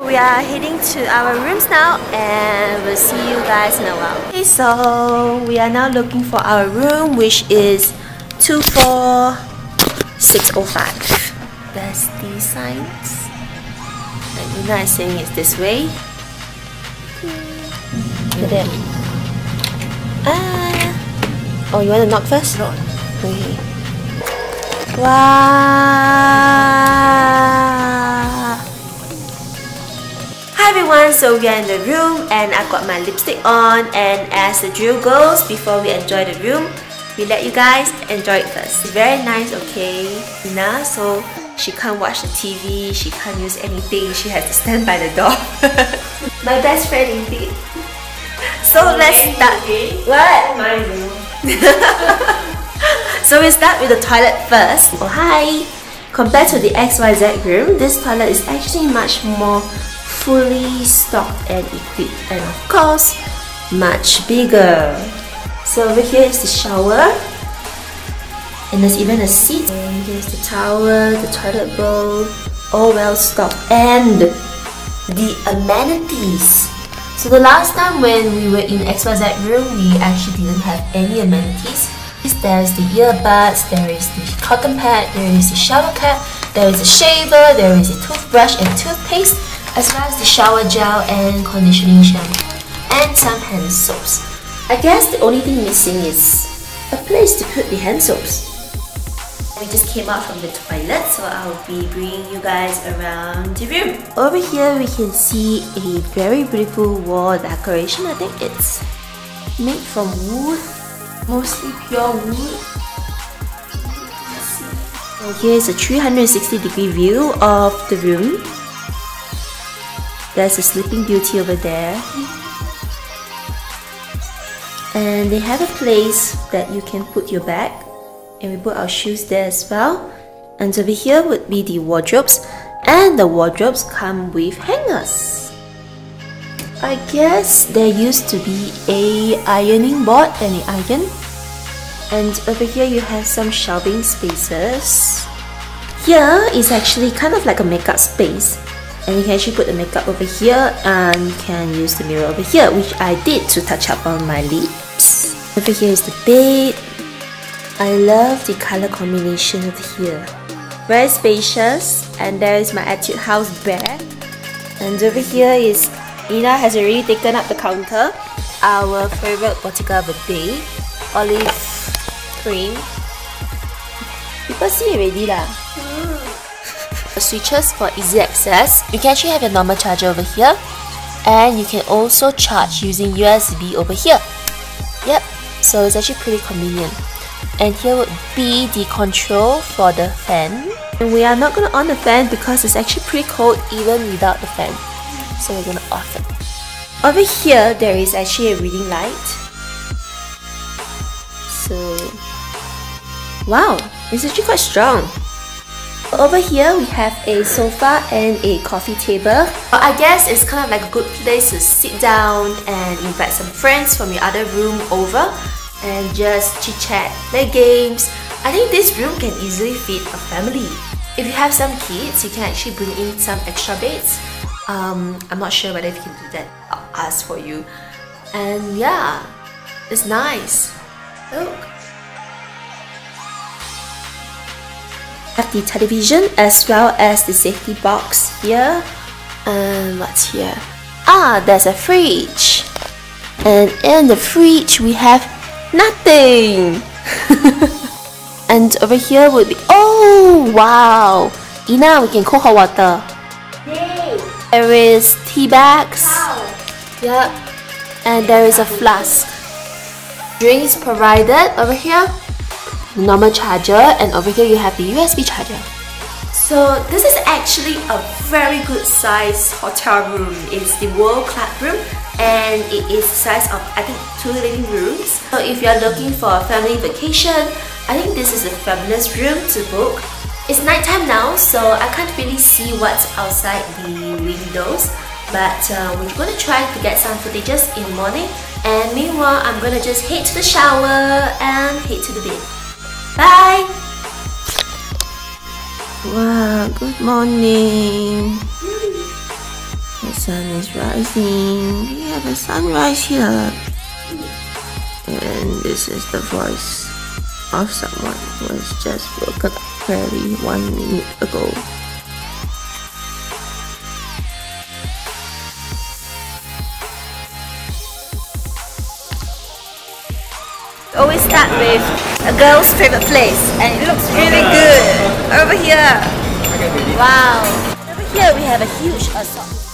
We are heading to our rooms now and we'll see you guys in a while. Okay, so we are now looking for our room, which is 24605. There's the signs. And Luna is saying it's this way. Look at that. Oh, you want to knock first? No. Okay. Wow. Hi everyone, so we are in the room and I've got my lipstick on, and as the drill goes, before we enjoy the room, we let you guys enjoy it first. It's very nice, okay, Luna, so she can't watch the TV, she can't use anything, she has to stand by the door. My best friend indeed. So let's start. What? My room. So we start with the toilet first. Oh hi! Compared to the XYZ room, this toilet is actually much more fully stocked and equipped, and of course much bigger. So over here is the shower, and there's even a seat, and here's the towel, the toilet bowl, all well stocked, and the amenities. So the last time when we were in XYZ room, we actually didn't have any amenities. There's the earbuds, there is the cotton pad, there is the shower cap, there is a shaver, there is a toothbrush and toothpaste, as well as the shower gel and conditioning shampoo, and some hand soaps. I guess the only thing missing is a place to put the hand soaps. We just came out from the toilet, so I'll be bringing you guys around the room. Over here we can see a very beautiful wall decoration. I think it's made from wood, mostly pure wood. And here's a 360 degree view of the room. There's a Sleeping Beauty over there, and they have a place that you can put your bag, and we put our shoes there as well. And over here would be the wardrobes, and the wardrobes come with hangers. I guess there used to be a ironing board and an iron, and over here you have some shelving spaces. Here is actually kind of like a makeup space, and you can actually put the makeup over here, and you can use the mirror over here, which I did to touch up on my lips. Over here is the bed. I love the color combination over here. Very spacious, and there is my Etude House bed. And over here is Ina has already taken up the counter. Our favorite Bottega Veneta olive cream. People see it already lah. Switches for easy access. You can actually have your normal charger over here, and you can also charge using USB over here. Yep, so it's actually pretty convenient. And here would be the control for the fan. And we are not going to on the fan because it's actually pretty cold even without the fan. So we're going to off it. Over here, there is actually a reading light. So, wow, it's actually quite strong. Over here, we have a sofa and a coffee table. I guess it's kind of like a good place to sit down and invite some friends from your other room over and just chit chat, play games. I think this room can easily fit a family. If you have some kids, you can actually bring in some extra beds. I'm not sure whether you can do that. I'll ask for you. And yeah, it's nice. Look. Have the television as well as the safety box here. And what's here? Ah, there's a fridge, and in the fridge we have nothing. And over here would be, oh wow, Ina, we can cook hot water. Yay. There is tea bags. Wow. Yep. And there is a flask. Drinks provided over here. Normal charger, and over here you have the USB charger. So this is actually a very good size hotel room. It's the World Club Room, and it is the size of I think 2 living rooms. So if you are looking for a family vacation, I think this is a fabulous room to book. It's nighttime now, so I can't really see what's outside the windows, but we're going to try to get some footages in the morning, and meanwhile I'm going to just head to the shower and head to the bed. Bye! Wow, good morning! The sun is rising. We have a sunrise here. And this is the voice of someone who has just woken up barely 1 minute ago. Always start with a girl's favorite place, and it looks really good. Over here, wow. Over here we have a huge assortment.